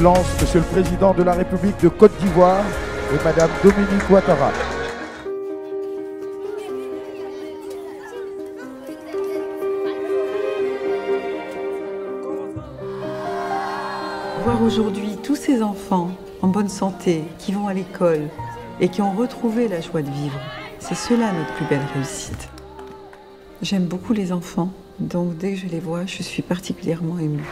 Excellence, Monsieur le Président de la République de Côte d'Ivoire et Madame Dominique Ouattara. Voir aujourd'hui tous ces enfants en bonne santé, qui vont à l'école et qui ont retrouvé la joie de vivre, c'est cela notre plus belle réussite. J'aime beaucoup les enfants, donc dès que je les vois, je suis particulièrement émue.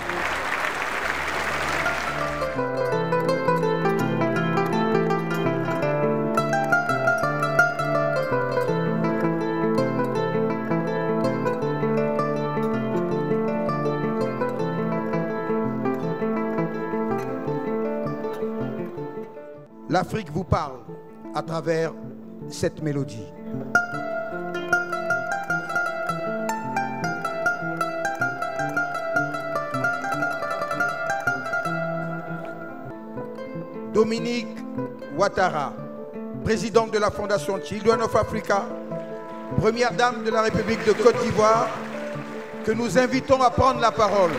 L'Afrique vous parle à travers cette mélodie. Dominique Ouattara, présidente de la fondation Children of Africa, première dame de la République de Côte d'Ivoire, que nous invitons à prendre la parole.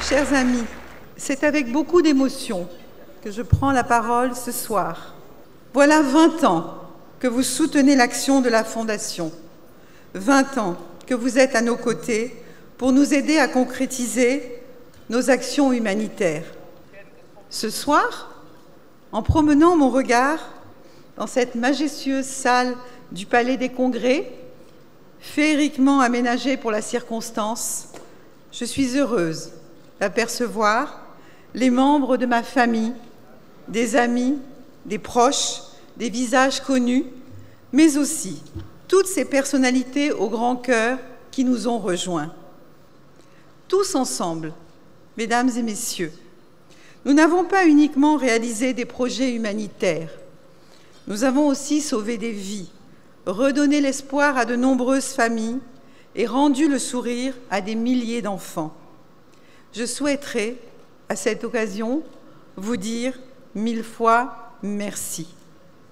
Chers amis, c'est avec beaucoup d'émotion que je prends la parole ce soir. Voilà 20 ans que vous soutenez l'action de la Fondation, 20 ans que vous êtes à nos côtés pour nous aider à concrétiser nos actions humanitaires. Ce soir, en promenant mon regard dans cette majestueuse salle du Palais des Congrès, féeriquement aménagée pour la circonstance, je suis heureuse d'apercevoir les membres de ma famille, des amis, des proches, des visages connus, mais aussi toutes ces personnalités au grand cœur qui nous ont rejoints. Tous ensemble, mesdames et messieurs, nous n'avons pas uniquement réalisé des projets humanitaires, nous avons aussi sauvé des vies, redonné l'espoir à de nombreuses familles et rendu le sourire à des milliers d'enfants. Je souhaiterais, à cette occasion, vous dire 1000 fois merci.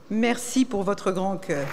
Merci pour votre grand cœur.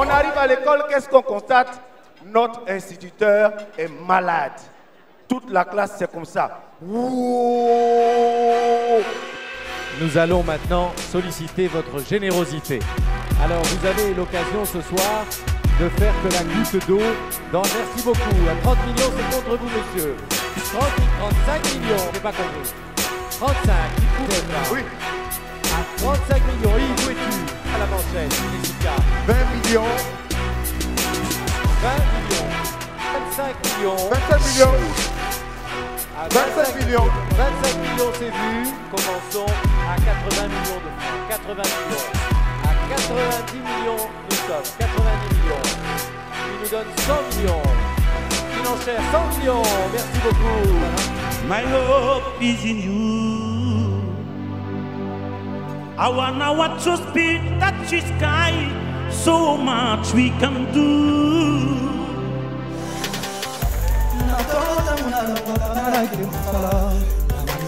On arrive à l'école, qu'est-ce qu'on constate? Notre instituteur est malade. Toute la classe, c'est comme ça. Ouh. Nous allons maintenant solliciter votre générosité. Alors, vous avez l'occasion ce soir de faire que la goutte d'eau dans Merci beaucoup. À 30 millions, c'est contre vous, monsieur. 30, 35 millions, c'est pas compris. 35, il pouvait pas. Oui. À 35 millions, il jouait tu à la manchette, Jessica. 20 millions. 20 millions. 25 millions. 25 millions. À 25 millions. 25 millions, c'est vu. Commençons à 80 millions de francs. 80 millions. 90 millions, nous sommes 90 millions. Il nous donne 100 millions. Il enchère 100 millions. Merci beaucoup. My hope is in you. Our true spirit touch the sky. So much we can do.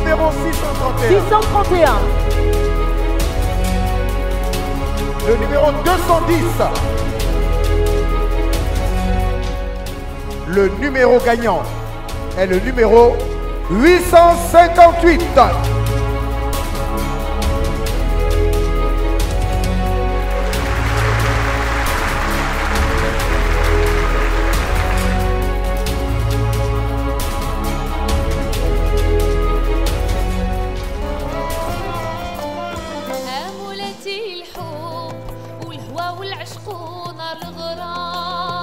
Numéro 631. Le numéro 210. Le numéro gagnant est le numéro 858. الحب والهوى والعشق ونار الغرام